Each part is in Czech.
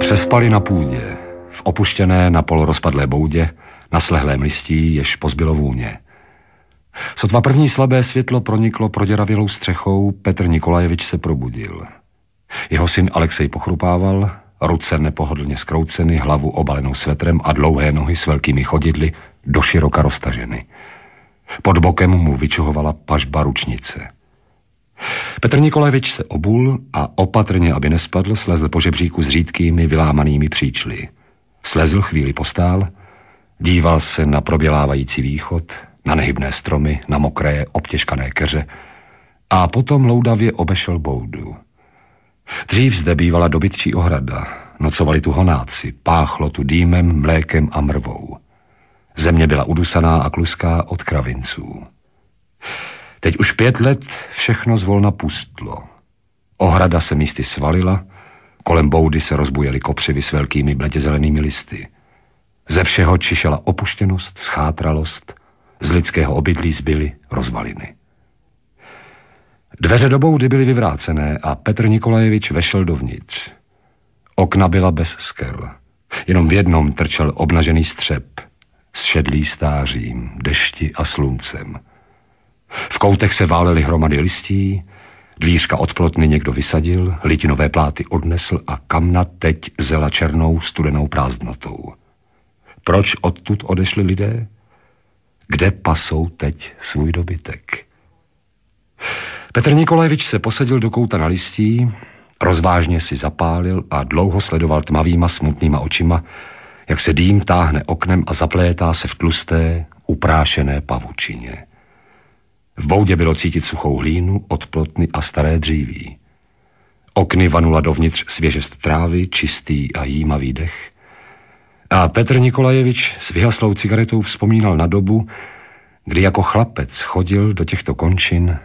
Přespali na půdě, v opuštěné na polorozpadlé boudě, na slehlém listí, jež pozbylo vůně. Sotva první slabé světlo proniklo proděravělou střechou, Petr Nikolajevič se probudil. Jeho syn Alexej pochrupával, ruce nepohodlně zkrouceny, hlavu obalenou svetrem a dlouhé nohy s velkými chodidly doširoka roztaženy. Pod bokem mu vyčuhovala pažba ručnice. Petr Nikolajevič se obul a opatrně, aby nespadl, slezl po žebříku s řídkými vylámanými příčly. Slezl, chvíli postál, díval se na probělávající východ, na nehybné stromy, na mokré, obtěžkané keře a potom loudavě obešel boudu. Dřív zde bývala dobytčí ohrada, nocovali tu honáci, páchlo tu dýmem, mlékem a mrvou. Země byla udusaná a kluská od kravinců. Teď už 5 let všechno zvolna pustlo. Ohrada se místy svalila, kolem boudy se rozbujely kopřivy s velkými bledě-zelenými listy. Ze všeho čišela opuštěnost, schátralost, z lidského obydlí zbyly rozvaliny. Dveře do boudy byly vyvrácené a Petr Nikolajevič vešel dovnitř. Okna byla bez skel. Jenom v jednom trčel obnažený střep, zšedlý stářím, dešti a sluncem. V koutech se válely hromady listí, dvířka od plotny někdo vysadil, litinové pláty odnesl a kamna teď zela černou studenou prázdnotou. Proč odtud odešli lidé? Kde pasou teď svůj dobytek? Petr Nikolajevič se posadil do kouta na listí, rozvážně si zapálil a dlouho sledoval tmavýma smutnýma očima, jak se dým táhne oknem a zaplétá se v tlusté, uprášené pavučině. V boudě bylo cítit suchou hlínu, odplotny a staré dříví. Okny vanula dovnitř svěžest trávy, čistý a jímavý dech. A Petr Nikolajevič s vyhaslou cigaretou vzpomínal na dobu, kdy jako chlapec chodil do těchto končin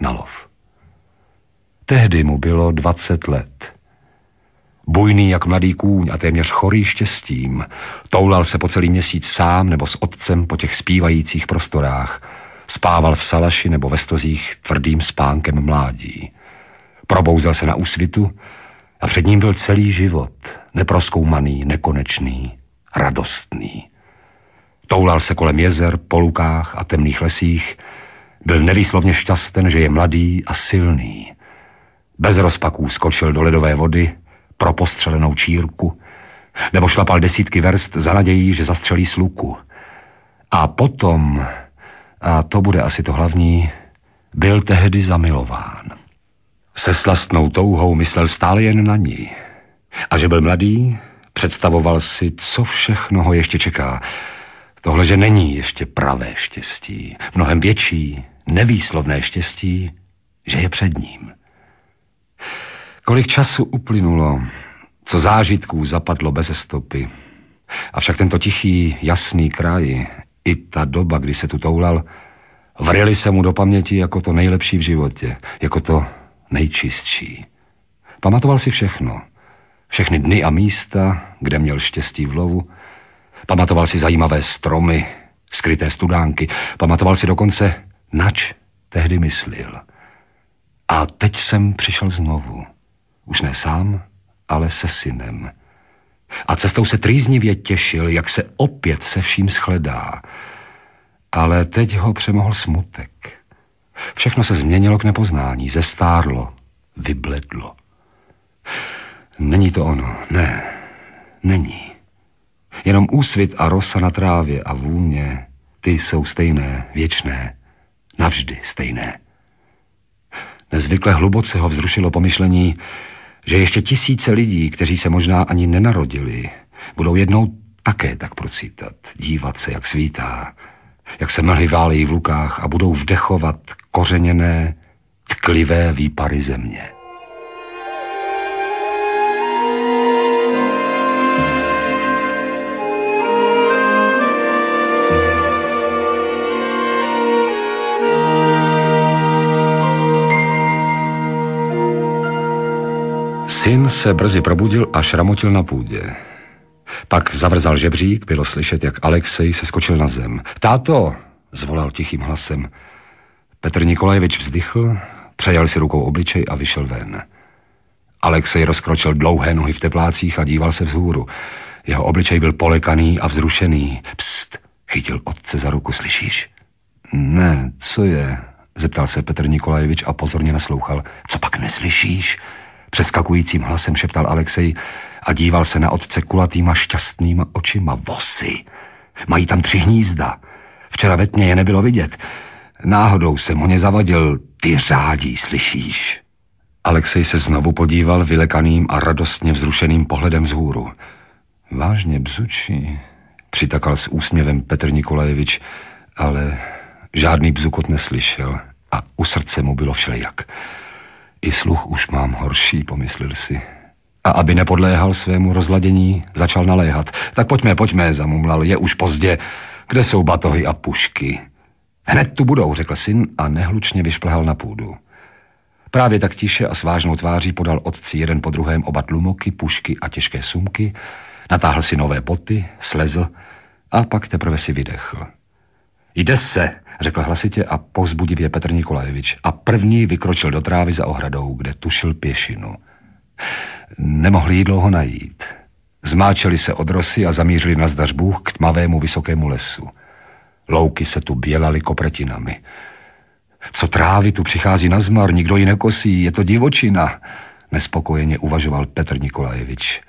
na lov. Tehdy mu bylo 20 let. Bujný jak mladý kůň a téměř chorý štěstím, toulal se po celý měsíc sám nebo s otcem po těch zpívajících prostorách, spával v salaši nebo ve stozích tvrdým spánkem mládí. Probouzel se na úsvitu a před ním byl celý život, neprozkoumaný, nekonečný, radostný. Toulal se kolem jezer, po lukách a temných lesích, byl nevýslovně šťasten, že je mladý a silný. Bez rozpaků skočil do ledové vody pro postřelenou čírku nebo šlapal desítky verst za nadějí, že zastřelí sluku. A potom, a to bude asi to hlavní, byl tehdy zamilován. Se slastnou touhou myslel stále jen na ní. A že byl mladý, představoval si, co všechno ho ještě čeká. Tohle, že není ještě pravé štěstí, mnohem větší, nevýslovné štěstí, že je před ním. Kolik času uplynulo, co zážitků zapadlo beze stopy. Avšak tento tichý, jasný kraj, i ta doba, kdy se tu toulal, vryly se mu do paměti jako to nejlepší v životě, jako to nejčistší. Pamatoval si všechno, všechny dny a místa, kde měl štěstí v lovu. Pamatoval si zajímavé stromy, skryté studánky, pamatoval si dokonce, nač tehdy myslil. A teď jsem přišel znovu, už ne sám, ale se synem. A cestou se trýznivě těšil, jak se opět se vším shledá. Ale teď ho přemohl smutek. Všechno se změnilo k nepoznání, zestárlo, vybledlo. Není to ono, ne, není. Jenom úsvit a rosa na trávě a vůně, ty jsou stejné, věčné, navždy stejné. Nezvykle hluboce ho vzrušilo pomyšlení, že ještě tisíce lidí, kteří se možná ani nenarodili, budou jednou také tak procítat, dívat se, jak svítá, jak se mlhy válejí v lukách a budou vdechovat kořeněné, tklivé výpary země. Syn se brzy probudil a šramotil na půdě. Pak zavrzal žebřík, bylo slyšet, jak Alexej se skočil na zem. Táto, zvolal tichým hlasem. Petr Nikolajevič vzdychl, Přejel si rukou obličej a vyšel ven. Alexej rozkročil dlouhé nohy v teplácích a díval se vzhůru. Jeho obličej byl polekaný a vzrušený. Pst, chytil otce za ruku, slyšíš? Ne, co je? Zeptal se Petr Nikolajevič a pozorně naslouchal. Co pak neslyšíš? Přeskakujícím hlasem šeptal Alexej a díval se na otce kulatýma šťastnýma očima. Vosy! Mají tam 3 hnízda. Včera ve tmě je nebylo vidět. Náhodou jsem ho nezavadil. Ty řádí, slyšíš? Alexej se znovu podíval vylekaným a radostně vzrušeným pohledem vzhůru. Vážně bzučí, přitakal s úsměvem Petr Nikolajevič, ale žádný bzukot neslyšel a u srdce mu bylo všelijak. I sluch už mám horší, pomyslil si. A aby nepodléhal svému rozladění, začal naléhat. Tak pojďme, zamumlal, je už pozdě. Kde jsou batohy a pušky? Hned tu budou, řekl syn a nehlučně vyšplhal na půdu. Právě tak tiše a s vážnou tváří podal otci jeden po druhém oba tlumoky, pušky a těžké sumky, natáhl si nové boty, slezl a pak teprve si vydechl. Jde se, řekl hlasitě a povzbudivě Petr Nikolajevič a první vykročil do trávy za ohradou, kde tušil pěšinu. Nemohli ji dlouho najít. Zmáčeli se od rosy a zamířili nazdař Bůh k tmavému vysokému lesu. Louky se tu bělaly kopretinami. Co trávy tu přichází na zmar, nikdo ji nekosí, je to divočina, nespokojeně uvažoval Petr Nikolajevič.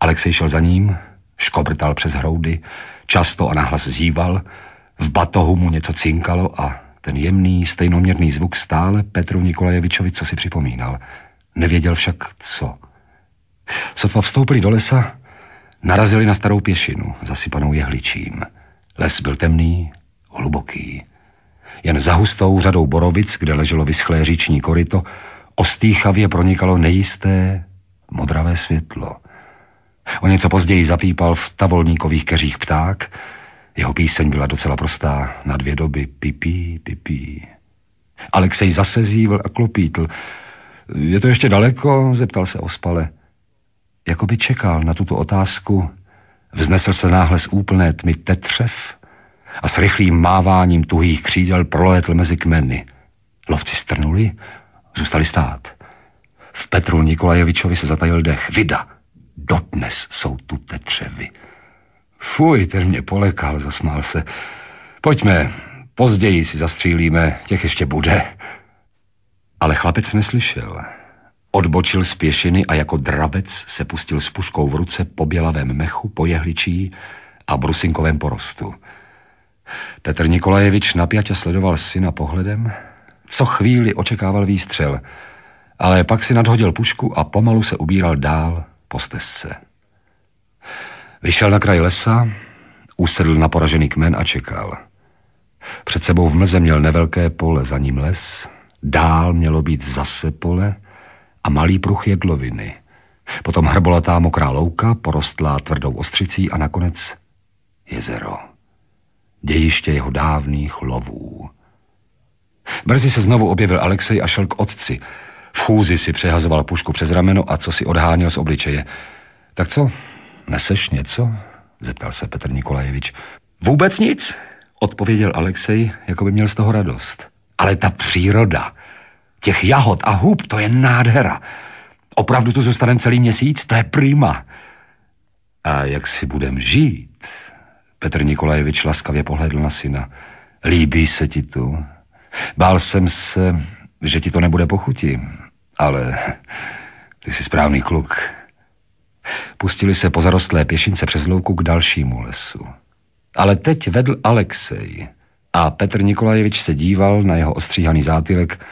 Alexej šel za ním, škobrtal přes hroudy, často a nahlas zíval, v batohu mu něco cinkalo a ten jemný, stejnoměrný zvuk stále Petru Nikolajevičovi cosi připomínal. Nevěděl však co. Sotva vstoupili do lesa, narazili na starou pěšinu, zasypanou jehličím. Les byl temný, hluboký. Jen za hustou řadou borovic, kde leželo vyschlé říční koryto, ostýchavě pronikalo nejisté, modravé světlo. O něco později zapípal v tavolníkových keřích pták. Jeho píseň byla docela prostá, na 2 doby pipí, pipí. Alexej zase zívl a klopítl. Je to ještě daleko? Zeptal se ospale. Jakoby čekal na tuto otázku, vznesl se náhle z úplné tmy tetřev a s rychlým máváním tuhých křídel prolétl mezi kmeny. Lovci strnuli, zůstali stát. V Petru Nikolajevičovi se zatajil dech. Vida, dodnes jsou tu tetřevy. Fuj, ten mě polekal, zasmál se. Pojďme, později si zastřílíme, těch ještě bude. Ale chlapec neslyšel. Odbočil z pěšiny a jako drabec se pustil s puškou v ruce po bělavém mechu, po jehličí a brusinkovém porostu. Petr Nikolajevič napjatě sledoval syna pohledem, co chvíli očekával výstřel, ale pak si nadhodil pušku a pomalu se ubíral dál po stezce. Vyšel na kraj lesa, usedl na poražený kmen a čekal. Před sebou v mlze měl nevelké pole, za ním les, dál mělo být zase pole a malý pruh jedloviny. Potom hrbolatá mokrá louka, porostlá tvrdou ostřicí a nakonec jezero. Dějiště jeho dávných lovů. Brzy se znovu objevil Alexej a šel k otci. V chůzi si přehazoval pušku přes rameno a co si odháněl z obličeje. Tak co? Neseš něco? Zeptal se Petr Nikolajevič. Vůbec nic, odpověděl Alexej, jako by měl z toho radost. Ale ta příroda, těch jahod a hub, to je nádhera. Opravdu tu zůstanem celý měsíc, to je prima. A jak si budem žít? Petr Nikolajevič laskavě pohlédl na syna. Líbí se ti tu? Bál jsem se, že ti to nebude pochutí, ale ty jsi správný kluk. Pustili se po zarostlé pěšince přes louku k dalšímu lesu. Ale teď vedl Alexej a Petr Nikolajevič se díval na jeho ostříhaný zátylek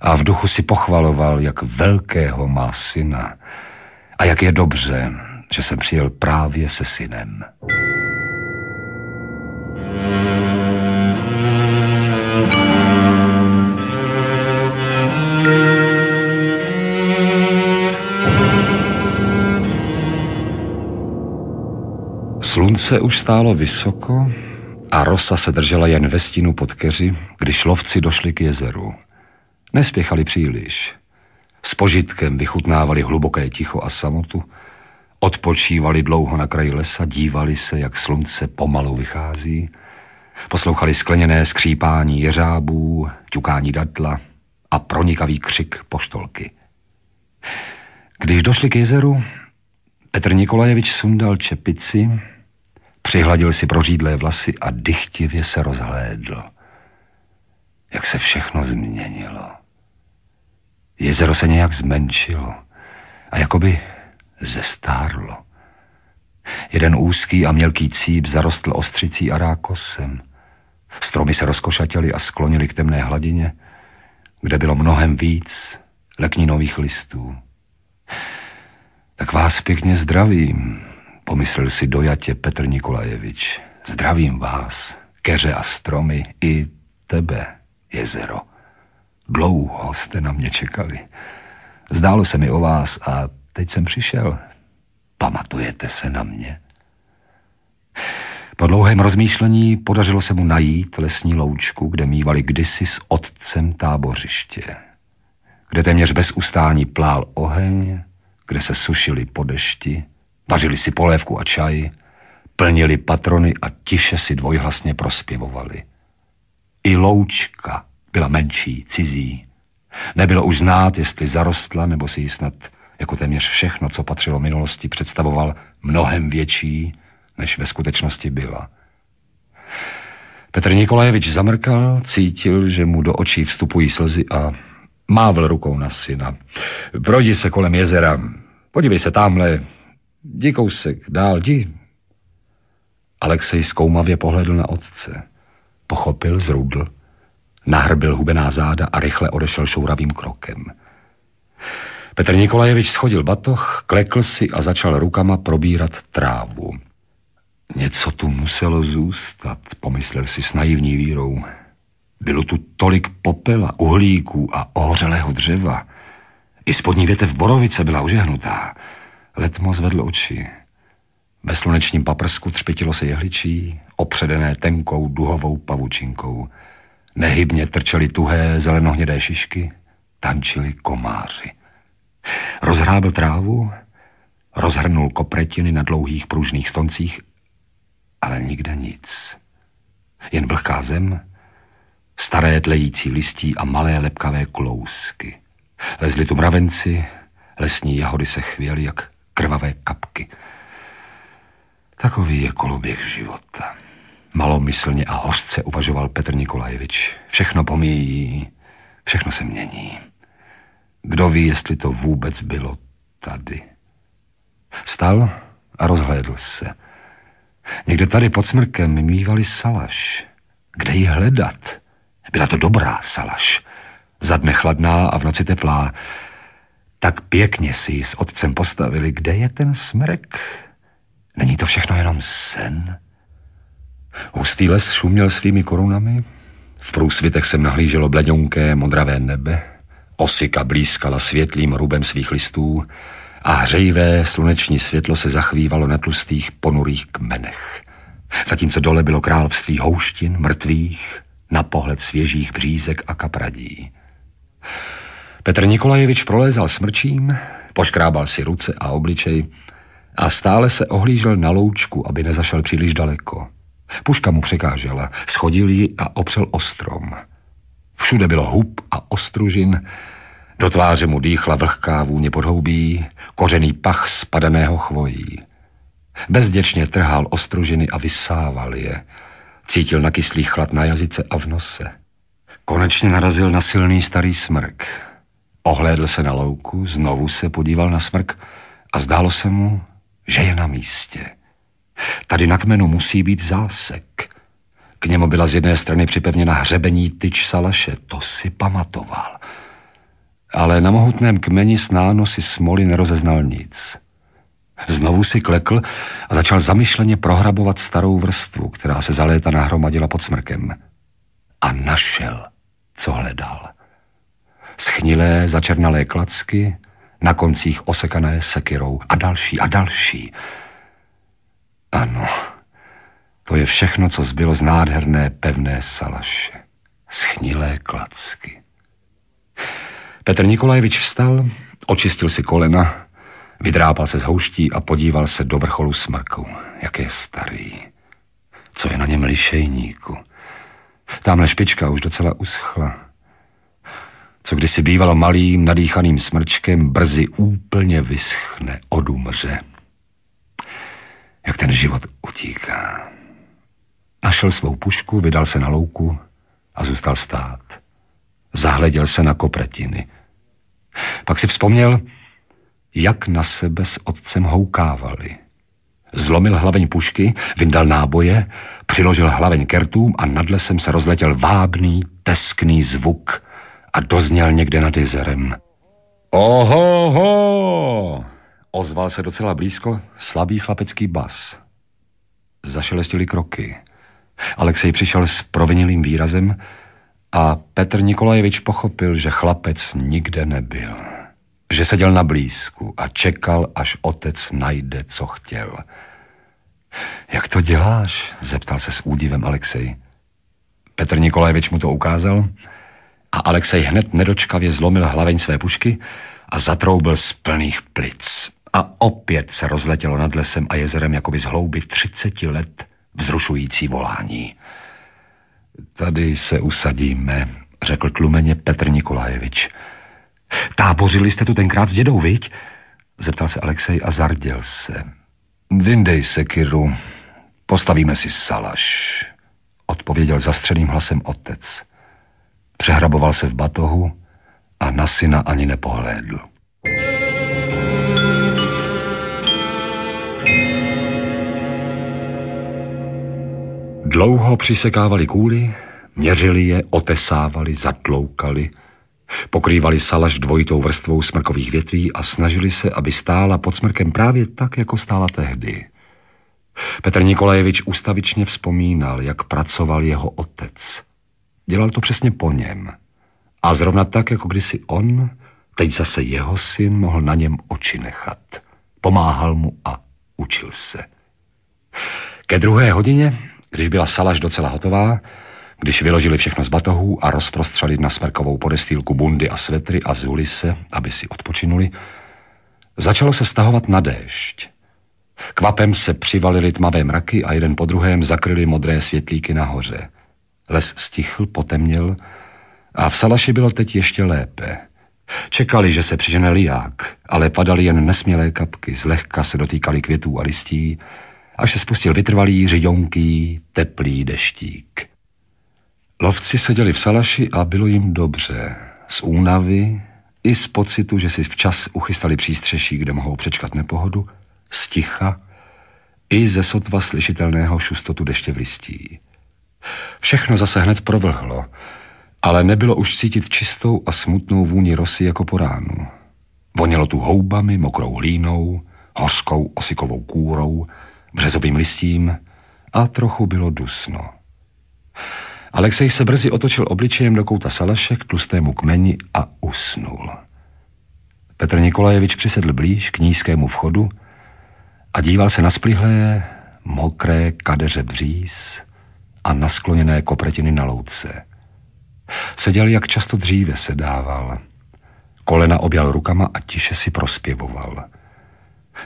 a v duchu si pochvaloval, jak velkého má syna a jak je dobře, že jsem přijel právě se synem. Slunce už stálo vysoko a rosa se držela jen ve stínu pod keři, když lovci došli k jezeru. Nespěchali příliš. S požitkem vychutnávali hluboké ticho a samotu, odpočívali dlouho na kraji lesa, dívali se, jak slunce pomalu vychází, poslouchali skleněné skřípání jeřábů, ťukání datla a pronikavý křik poštolky. Když došli k jezeru, Petr Nikolajevič sundal čepici, přihladil si prořídlé vlasy a dychtivě se rozhlédl. Jak se všechno změnilo. Jezero se nějak zmenšilo a jakoby zestárlo. Jeden úzký a mělký cíp zarostl ostřicí a rákosem. Stromy se rozkošatěly a sklonily k temné hladině, kde bylo mnohem víc lekninových listů. Tak vás pěkně zdravím, pomyslel si dojatě Petr Nikolajevič. Zdravím vás, keře a stromy, i tebe, jezero. Dlouho jste na mě čekali. Zdálo se mi o vás a teď jsem přišel. Pamatujete se na mě? Po dlouhém rozmýšlení podařilo se mu najít lesní loučku, kde mívali kdysi s otcem tábořiště, kde téměř bez ustání plál oheň, kde se sušili po dešti, vařili si polévku a čaj, plnili patrony a tiše si dvojhlasně prospěvovali. I loučka byla menší, cizí. Nebylo už znát, jestli zarostla, nebo si ji snad, jako téměř všechno, co patřilo minulosti, představoval mnohem větší, než ve skutečnosti byla. Petr Nikolajevič zamrkal, cítil, že mu do očí vstupují slzy a mávl rukou na syna. Projdi se kolem jezera, podívej se tamhle, jdi kousek dál, jdi. Alexej zkoumavě pohledl na otce. Pochopil, zrudl, nahrbil hubená záda a rychle odešel šouravým krokem. Petr Nikolajevič schodil batoh, klekl si a začal rukama probírat trávu. Něco tu muselo zůstat, pomyslel si s naivní vírou. Bylo tu tolik popela, uhlíků a ohořelého dřeva. I spodní větev borovice byla ožehnutá. Letmo zvedl oči. Ve slunečním paprsku třpitilo se jehličí, opředené tenkou duhovou pavučinkou. Nehybně trčely tuhé zelenohnědé šišky, tančili komáři. Rozhrábl trávu, rozhrnul kopretiny na dlouhých pružných stoncích, ale nikde nic. Jen vlhká zem, staré tlející listí a malé lepkavé klousky. Lezli tu mravenci, lesní jahody se chvěly jak krvavé kapky. Takový je koloběh života. Malomyslně a hořce uvažoval Petr Nikolajevič. Všechno pomíjí, všechno se mění. Kdo ví, jestli to vůbec bylo tady. Vstal a rozhlédl se. Někde tady pod smrkem mívali salaš. Kde ji hledat? Byla to dobrá salaš. Za dne chladná a v noci teplá. Tak pěkně si ji s otcem postavili. Kde je ten smrek? Není to všechno jenom sen? Hustý les šuměl svými korunami. V průsvitech se nahlíželo bledňonké modravé nebe. Osika blízkala světlým rubem svých listů a hřejivé sluneční světlo se zachvívalo na tlustých, ponurých kmenech. Zatímco dole bylo království houštin, mrtvých, na pohled svěžích břízek a kapradí. Petr Nikolajevič prolézal smrčím, poškrábal si ruce a obličej a stále se ohlížel na loučku, aby nezašel příliš daleko. Puška mu překážela, schodil ji a opřel o strom. Všude bylo hub a ostružin, do tváře mu dýchla vlhká vůně podhoubí, kořený pach spadaného chvojí. Bezděčně trhal ostružiny a vysával je. Cítil nakyslý chlad na jazyce a v nose. Konečně narazil na silný starý smrk. Ohlédl se na louku, znovu se podíval na smrk a zdálo se mu, že je na místě. Tady na kmenu musí být zásek. K němu byla z jedné strany připevněna hřebení tyč salaše, to si pamatoval. Ale na mohutném kmeni s nánosy smoly nerozeznal nic. Znovu si klekl a začal zamyšleně prohrabovat starou vrstvu, která se za léta nahromadila pod smrkem. A našel, co hledal. Schnilé, začernalé klacky, na koncích osekané sekyrou a další a další. Ano, to je všechno, co zbylo z nádherné pevné salaše. Schnilé klacky. Petr Nikolajevič vstal, očistil si kolena, vydrápal se z houští a podíval se do vrcholu smrku. Jak je starý. Co je na něm lišejníku. Támhle špička už docela uschla. co kdysi bývalo malým nadýchaným smrčkem, brzy úplně vyschne, odumře. Jak ten život utíká. Našel svou pušku, vydal se na louku a zůstal stát. Zahleděl se na kopretiny. Pak si vzpomněl, jak na sebe s otcem houkávali. Zlomil hlaveň pušky, vyndal náboje, přiložil hlaveň k rtům a nad lesem se rozletěl vábný, teskný zvuk a dozněl někde nad jezerem. Ohoho! Ozval se docela blízko slabý chlapecký bas. Zašelestily kroky. Alexej přišel s provinilým výrazem a Petr Nikolajevič pochopil, že chlapec nikde nebyl. Že seděl na blízku a čekal, až otec najde, co chtěl. Jak to děláš? Zeptal se s údivem Alexej. Petr Nikolajevič mu to ukázal a Alexej hned nedočkavě zlomil hlaveň své pušky a zatroubil z plných plic. A opět se rozletělo nad lesem a jezerem jakoby z hlouby 30 let vzrušující volání. Tady se usadíme, řekl tlumeně Petr Nikolajevič. Tábořili jste tu tenkrát s dědou, viď? Zeptal se Alexej a zarděl se. Vyndej sekiru, postavíme si salaš, odpověděl zastřeným hlasem otec. Přehraboval se v batohu a na syna ani nepohlédl. Dlouho přisekávali kůly, měřili je, otesávali, zatloukali, pokrývali salaš dvojitou vrstvou smrkových větví a snažili se, aby stála pod smrkem právě tak, jako stála tehdy. Petr Nikolajevič ustavičně vzpomínal, jak pracoval jeho otec. Dělal to přesně po něm. A zrovna tak, jako kdysi on, teď zase jeho syn mohl na něm oči nechat. Pomáhal mu a učil se. Ke 2. hodině, když byla salaš docela hotová, když vyložili všechno z batohů a rozprostřeli na smrkovou podestýlku bundy a svetry a zuli se, aby si odpočinuli, začalo se stahovat na déšť. Kvapem se přivalily tmavé mraky a jeden po druhém zakryly modré světlíky nahoře. Les stichl, potemněl a v salaši bylo teď ještě lépe. Čekali, že se přižene liják, ale padaly jen nesmělé kapky, zlehka se dotýkaly květů a listí, až se spustil vytrvalý, řidonký, teplý deštík. Lovci seděli v salaši a bylo jim dobře. Z únavy i z pocitu, že si včas uchystali přístřeší, kde mohou přečkat nepohodu, z ticha i ze sotva slyšitelného šustotu deště v listí. Všechno zase hned provlhlo, ale nebylo už cítit čistou a smutnou vůni rosy jako po ránu. Vonělo tu houbami, mokrou línou, hořkou osikovou kůrou, březovým listím a trochu bylo dusno. Alexej se brzy otočil obličejem do kouta salaše k tlustému kmeni a usnul. Petr Nikolajevič přisedl blíž k nízkému vchodu a díval se na splihlé, mokré kadeře bříz a na skloněné kopretiny na louce. Seděl, jak často dříve sedával. Kolena objal rukama a tiše si prospěvoval.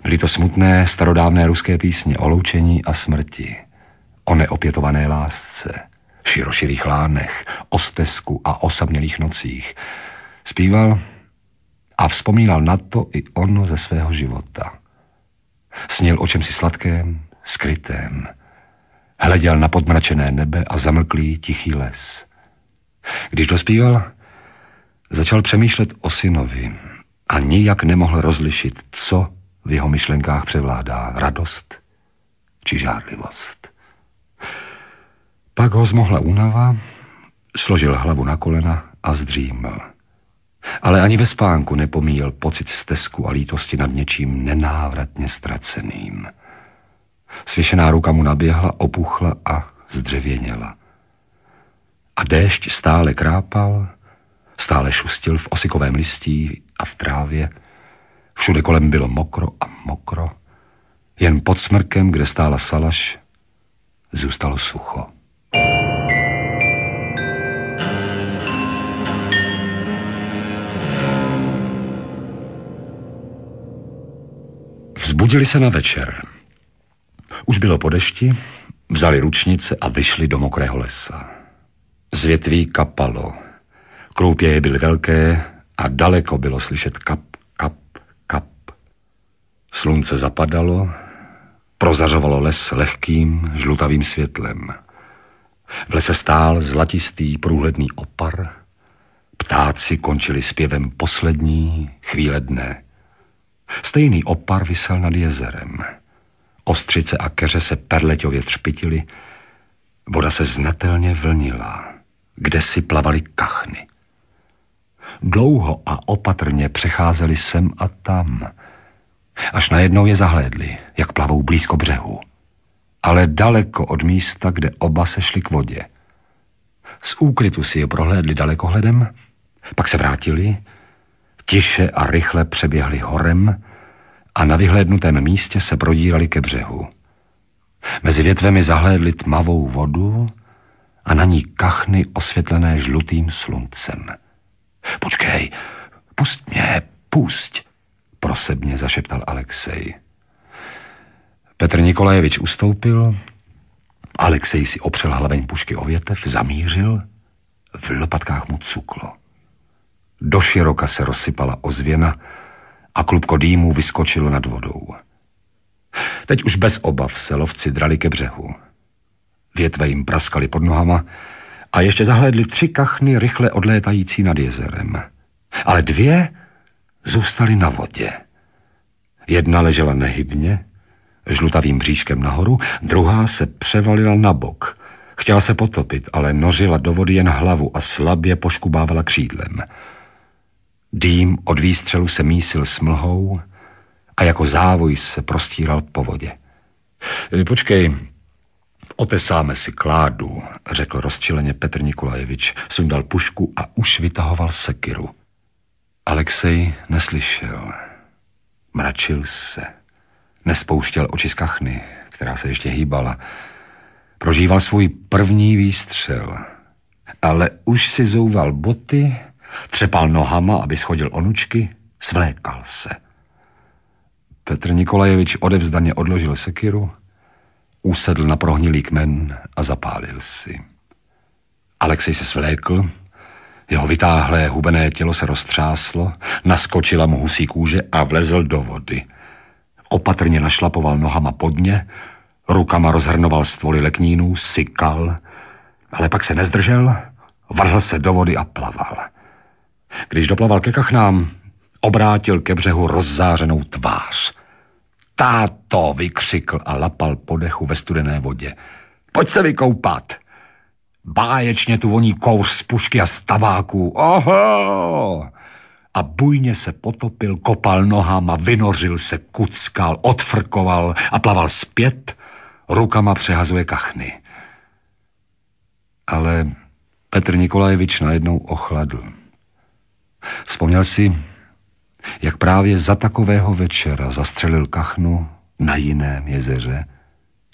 Byly to smutné, starodávné ruské písně o loučení a smrti, o neopětované lásce, široširých lánech, o stesku a osamělých nocích. Zpíval a vzpomínal na to i ono ze svého života. Snil o čemsi sladkém, skrytém. Hleděl na podmračené nebe a zamlklý tichý les. Když dospíval, začal přemýšlet o synovi a nijak nemohl rozlišit, co v jeho myšlenkách převládá, radost či žárlivost. Pak ho zmohla únava, složil hlavu na kolena a zdříml. Ale ani ve spánku nepomíjel pocit stesku a lítosti nad něčím nenávratně ztraceným. Svěšená ruka mu naběhla, opuchla a zdřevěněla. A déšť stále krápal, stále šustil v osikovém listí a v trávě. Všude kolem bylo mokro a mokro. Jen pod smrkem, kde stála salaš, zůstalo sucho. Vzbudili se na večer. Už bylo po dešti, vzali ručnice a vyšli do mokrého lesa. Z větví kapalo. Kroupěje byly velké a daleko bylo slyšet kap, kap, kap. Slunce zapadalo, prozařovalo les lehkým, žlutavým světlem. V lese stál zlatistý průhledný opar. Ptáci končili zpěvem poslední chvíle dne. Stejný opar visel nad jezerem. Ostřice a keře se perleťově třpitily. Voda se znatelně vlnila. Kdesi plavaly kachny. Dlouho a opatrně přecházeli sem a tam. Až najednou je zahlédli, jak plavou blízko břehu. Ale daleko od místa, kde oba se šli k vodě. Z úkrytu si je prohlédli dalekohledem, pak se vrátili, tiše a rychle přeběhli horem a na vyhlédnutém místě se prodírali ke břehu. Mezi větvemi zahlédli tmavou vodu a na ní kachny osvětlené žlutým sluncem. Počkej, pust mě, pusť, prosebně zašeptal Alexej. Petr Nikolajevič ustoupil, Alexej si opřel hlaveň pušky o větev, zamířil, v lopatkách mu cuklo. Doširoka se rozsypala ozvěna a klubko dýmu vyskočilo nad vodou. Teď už bez obav se lovci drali ke břehu. Větve jim praskaly pod nohama a ještě zahlédli 3 kachny rychle odlétající nad jezerem. Ale 2 zůstaly na vodě. Jedna ležela nehybně, žlutavým bříškem nahoru, druhá se převalila na bok. Chtěla se potopit, ale nořila do vody jen hlavu a slabě poškubávala křídlem. Dým od výstřelu se mísil s mlhou a jako závoj se prostíral po vodě. Počkej, otesáme si kládu, řekl rozčileně Petr Nikolajevič, sundal pušku a už vytahoval sekiru. Alexej neslyšel. Mračil se. Nespouštěl oči z kachny, která se ještě hýbala. Prožíval svůj první výstřel. Ale už si zouval boty, třepal nohama, aby schodil onučky, svlékal se. Petr Nikolajevič odevzdaně odložil sekiru, usedl na prohnilý kmen a zapálil si. Alexej se svlékl, jeho vytáhlé hubené tělo se roztřáslo, naskočila mu husí kůže a vlezl do vody. Opatrně našlapoval nohama po dně, rukama rozhrnoval stvoly leknínů, sykal, ale pak se nezdržel, vrhl se do vody a plaval. Když doplaval ke kachnám, obrátil ke břehu rozzářenou tvář. Táto, vykřikl a lapal po dechu ve studené vodě. Pojď se vykoupat! Báječně tu voní kouř z pušky a z tabáku. Oho! A bujně se potopil, kopal nohama, vynořil se, kuckal, odfrkoval a plaval zpět, rukama přehazuje kachny. Ale Petr Nikolajevič najednou ochladl. Vzpomněl si, jak právě za takového večera zastřelil kachnu na jiném jezeře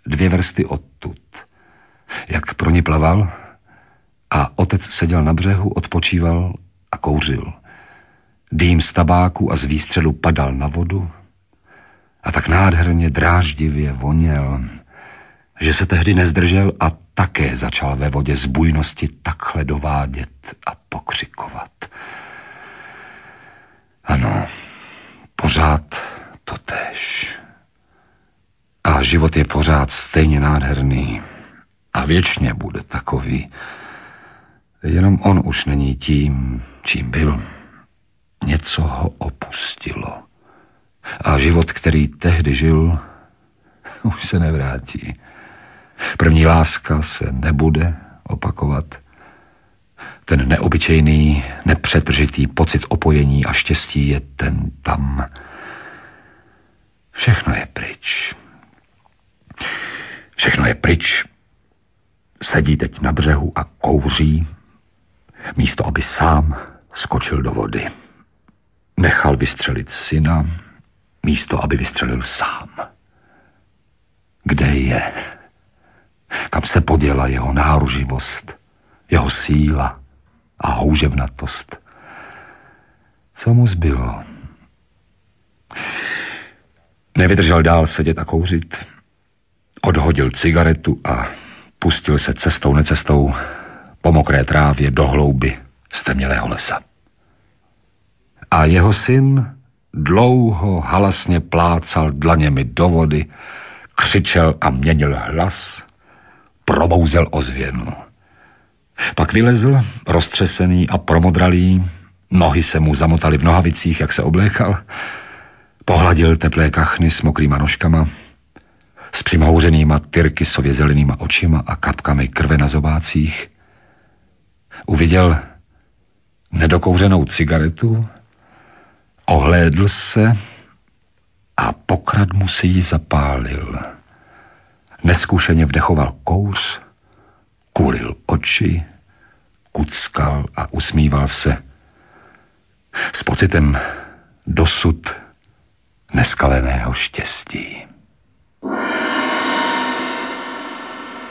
2 versty odtud. Jak pro ní plaval a otec seděl na břehu, odpočíval a kouřil. Dým z tabáku a z výstřelu padal na vodu a tak nádherně dráždivě voněl, že se tehdy nezdržel a také začal ve vodě z bujnosti takhle dovádět a pokřikovat. Ano, pořád totéž. A život je pořád stejně nádherný a věčně bude takový. Jenom on už není tím, čím byl. Něco ho opustilo. A život, který tehdy žil, už se nevrátí. První láska se nebude opakovat. Ten neobyčejný, nepřetržitý pocit opojení a štěstí je ten tam. Všechno je pryč. Všechno je pryč. Sedí teď na břehu a kouří, místo aby sám skočil do vody. Nechal vystřelit syna, místo aby vystřelil sám. Kde je? Kam se poděla jeho náruživost, jeho síla a houževnatost? Co mu zbylo? Nevydržel dál sedět a kouřit. Odhodil cigaretu a pustil se cestou necestou po mokré trávě do hlouby stemnělého lesa. A jeho syn dlouho halasně plácal dlaněmi do vody, křičel a měnil hlas, probouzel ozvěnu. Pak vylezl, roztřesený a promodralý, nohy se mu zamotaly v nohavicích, jak se oblékal, pohladil teplé kachny s mokrýma nožkama, s přimhouřenýma tyrkysově zelenýma očima a kapkami krve na zobácích. Uviděl nedokouřenou cigaretu, ohlédl se a pokrad mu si ji zapálil. Neskušeně vdechoval kouř, kulil oči, kuckal a usmíval se. S pocitem dosud neskaleného štěstí.